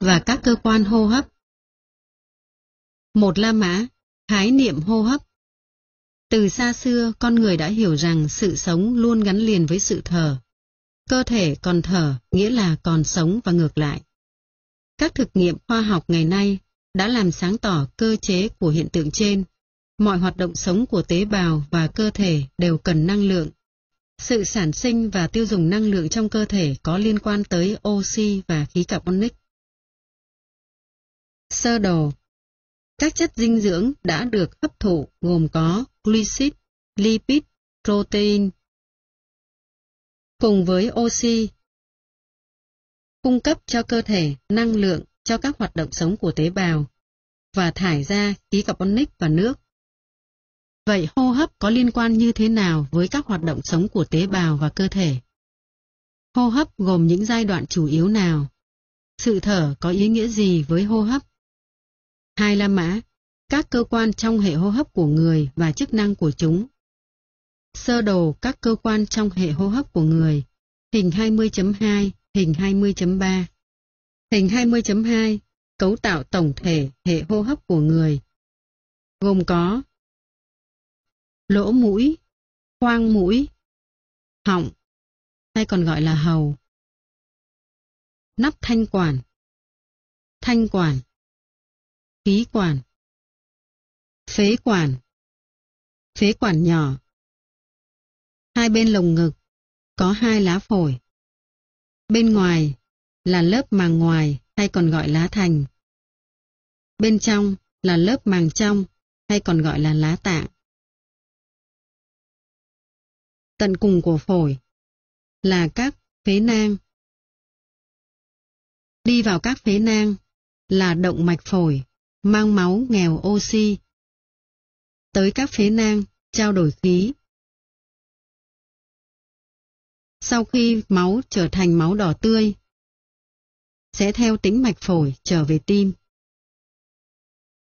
và các cơ quan hô hấp. 1. La Mã, khái niệm hô hấp. Từ xa xưa, con người đã hiểu rằng sự sống luôn gắn liền với sự thở. Cơ thể còn thở, nghĩa là còn sống và ngược lại. Các thực nghiệm khoa học ngày nay đã làm sáng tỏ cơ chế của hiện tượng trên. Mọi hoạt động sống của tế bào và cơ thể đều cần năng lượng. Sự sản sinh và tiêu dùng năng lượng trong cơ thể có liên quan tới oxy và khí carbonic. Sơ đồ. Các chất dinh dưỡng đã được hấp thụ gồm có glycid, lipid, protein. Cùng với oxy, cung cấp cho cơ thể năng lượng cho các hoạt động sống của tế bào và thải ra khí carbonic và nước. Vậy hô hấp có liên quan như thế nào với các hoạt động sống của tế bào và cơ thể? Hô hấp gồm những giai đoạn chủ yếu nào? Sự thở có ý nghĩa gì với hô hấp? 2. La Mã, các cơ quan trong hệ hô hấp của người và chức năng của chúng. Sơ đồ các cơ quan trong hệ hô hấp của người, hình 20.2, hình 20.3. Hình 20.2, cấu tạo tổng thể hệ hô hấp của người, gồm có lỗ mũi, khoang mũi, họng, hay còn gọi là hầu, nắp thanh quản, khí quản, phế quản nhỏ. Hai bên lồng ngực có hai lá phổi. Bên ngoài là lớp màng ngoài hay còn gọi lá thành. Bên trong là lớp màng trong hay còn gọi là lá tạng. Tận cùng của phổi là các phế nang. Đi vào các phế nang là động mạch phổi, mang máu nghèo oxy tới các phế nang trao đổi khí. Sau khi máu trở thành máu đỏ tươi, sẽ theo tĩnh mạch phổi trở về tim.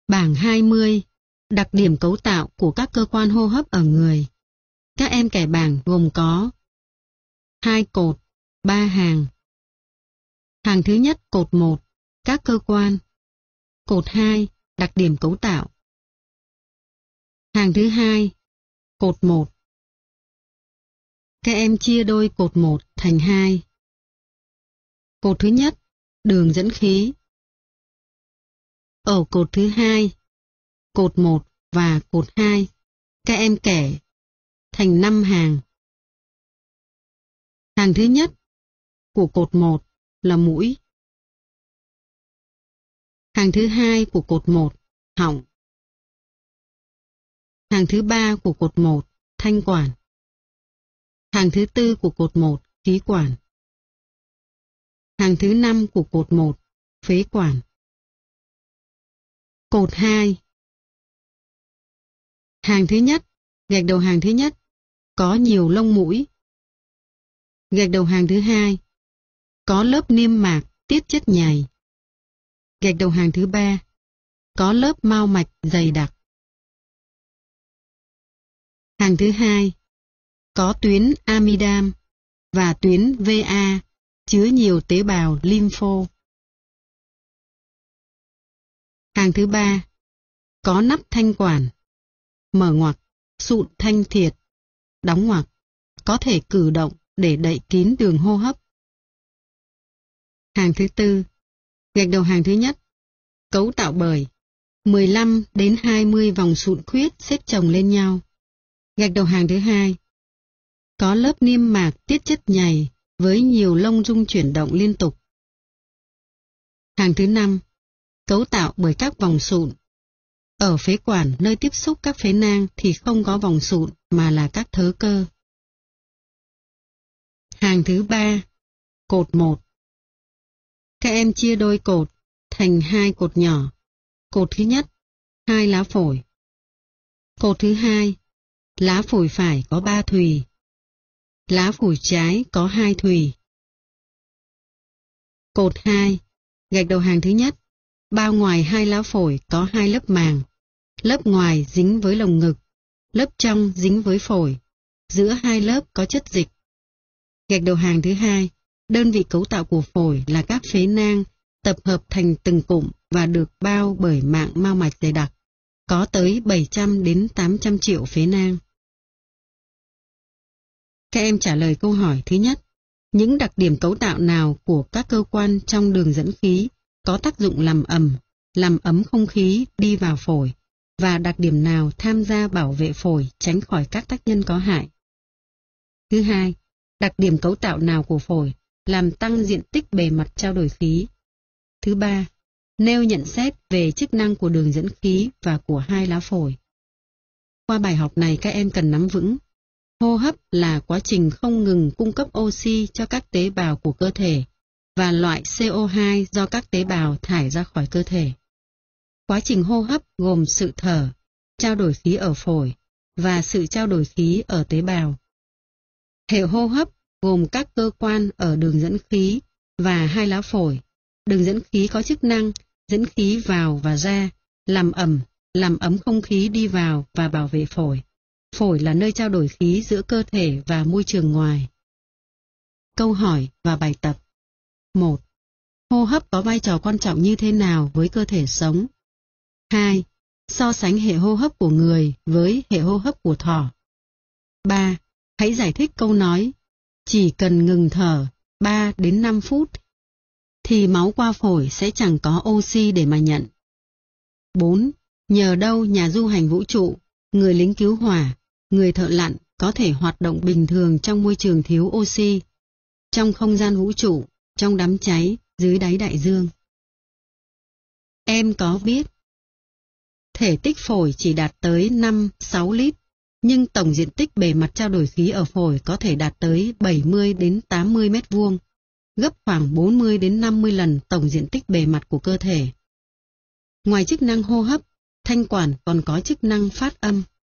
Bảng 20. Đặc điểm cấu tạo của các cơ quan hô hấp ở người. Các em kẻ bảng gồm có 2 cột, 3 hàng. Hàng thứ nhất, cột 1, các cơ quan. Cột 2, đặc điểm cấu tạo. Hàng thứ 2, cột 1. Các em chia đôi cột 1 thành 2. Cột thứ nhất, đường dẫn khí. Ở cột thứ 2, cột 1 và cột 2, các em kẻ thành 5 hàng. Hàng thứ nhất của cột 1 là mũi. Hàng thứ 2 của cột 1, họng. Hàng thứ 3 của cột 1, thanh quản. Hàng thứ 4 của cột 1, khí quản. Hàng thứ 5 của cột 1, phế quản. Cột 2. Hàng thứ nhất, gạch đầu hàng thứ nhất, có nhiều lông mũi. Gạch đầu hàng thứ hai, có lớp niêm mạc, tiết chất nhầy. Gạch đầu hàng thứ ba, có lớp mao mạch dày đặc. Hàng thứ hai, có tuyến amidan và tuyến VA chứa nhiều tế bào lympho. Hàng thứ ba, có nắp thanh quản, mở ngoặc, sụn thanh thiệt, đóng ngoặc, có thể cử động để đậy kín đường hô hấp. Hàng thứ tư, gạch đầu hàng thứ nhất, cấu tạo bởi 15 đến 20 vòng sụn khuyết xếp chồng lên nhau. Gạch đầu hàng thứ hai, có lớp niêm mạc tiết chất nhầy với nhiều lông rung chuyển động liên tục. Hàng thứ năm, cấu tạo bởi các vòng sụn. Ở phế quản nơi tiếp xúc các phế nang thì không có vòng sụn mà là các thớ cơ. Hàng thứ ba, cột 1. Các em chia đôi cột thành 2 cột nhỏ. Cột thứ nhất, 2 lá phổi. Cột thứ hai, lá phổi phải có 3 thùy. Lá phổi trái có 2 thùy. Cột 2, gạch đầu hàng thứ nhất, bao ngoài 2 lá phổi có 2 lớp màng. Lớp ngoài dính với lồng ngực, lớp trong dính với phổi. Giữa hai lớp có chất dịch. Gạch đầu hàng thứ hai, đơn vị cấu tạo của phổi là các phế nang tập hợp thành từng cụm và được bao bởi mạng mao mạch dày đặc, có tới 700 đến 800 triệu phế nang. Các em trả lời câu hỏi thứ nhất. Những đặc điểm cấu tạo nào của các cơ quan trong đường dẫn khí có tác dụng làm ấm không khí đi vào phổi, và đặc điểm nào tham gia bảo vệ phổi tránh khỏi các tác nhân có hại? Thứ hai, đặc điểm cấu tạo nào của phổi làm tăng diện tích bề mặt trao đổi khí? Thứ ba, nêu nhận xét về chức năng của đường dẫn khí và của hai lá phổi. Qua bài học này các em cần nắm vững. Hô hấp là quá trình không ngừng cung cấp oxy cho các tế bào của cơ thể và loại CO2 do các tế bào thải ra khỏi cơ thể. Quá trình hô hấp gồm sự thở, trao đổi khí ở phổi và sự trao đổi khí ở tế bào. Hệ hô hấp gồm các cơ quan ở đường dẫn khí và hai lá phổi. Đường dẫn khí có chức năng dẫn khí vào và ra, làm ấm không khí đi vào và bảo vệ phổi. Phổi là nơi trao đổi khí giữa cơ thể và môi trường ngoài. Câu hỏi và bài tập. 1. Hô hấp có vai trò quan trọng như thế nào với cơ thể sống? 2. So sánh hệ hô hấp của người với hệ hô hấp của thỏ. 3. Hãy giải thích câu nói chỉ cần ngừng thở 3 đến 5 phút thì máu qua phổi sẽ chẳng có oxy để mà nhận. 4. Nhờ đâu nhà du hành vũ trụ, người lính cứu hỏa, người thợ lặn có thể hoạt động bình thường trong môi trường thiếu oxy, trong không gian vũ trụ, trong đám cháy, dưới đáy đại dương? Em có biết thể tích phổi chỉ đạt tới 5-6 lít, nhưng tổng diện tích bề mặt trao đổi khí ở phổi có thể đạt tới 70 đến 80 mét vuông, gấp khoảng 40 đến 50 lần tổng diện tích bề mặt của cơ thể. Ngoài chức năng hô hấp, thanh quản còn có chức năng phát âm.